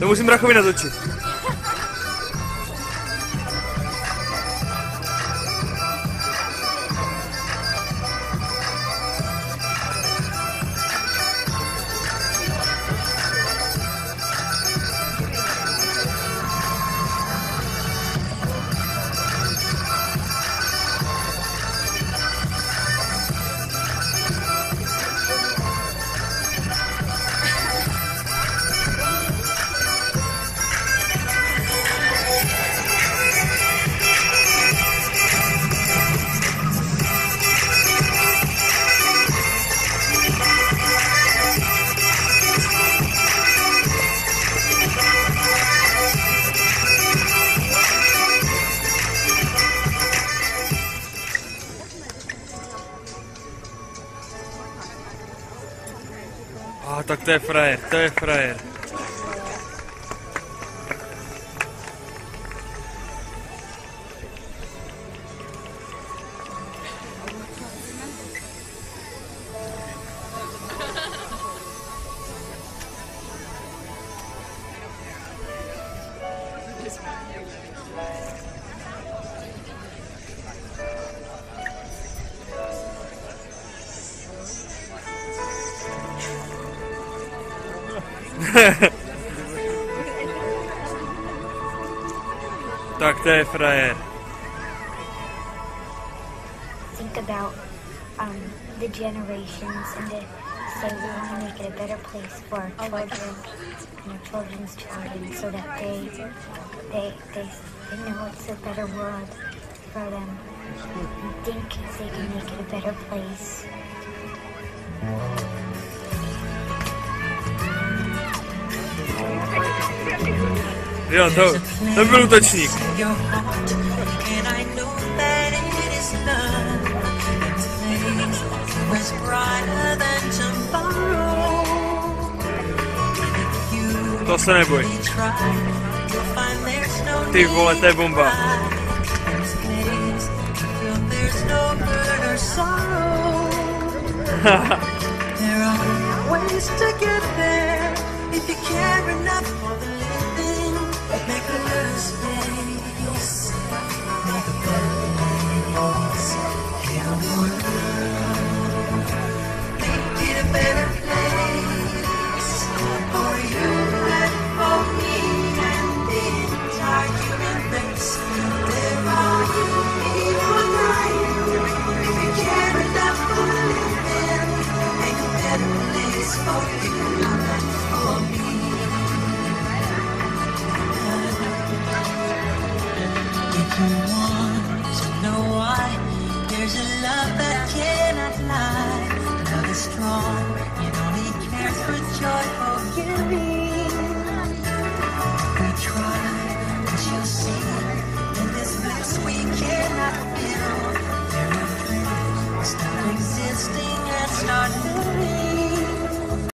To musím Drachovi natočit. A tak to je frajer, to je frajer. Tak to je frajer. Think about the generations and to say we want to make it a better place for our children and our children's children, so that they know it's a better world for them. And think they can make it a better place. Jo, to byl útočník. To se neboj. Ty vole, to je bomba. There's a love that cannot lie, love is strong.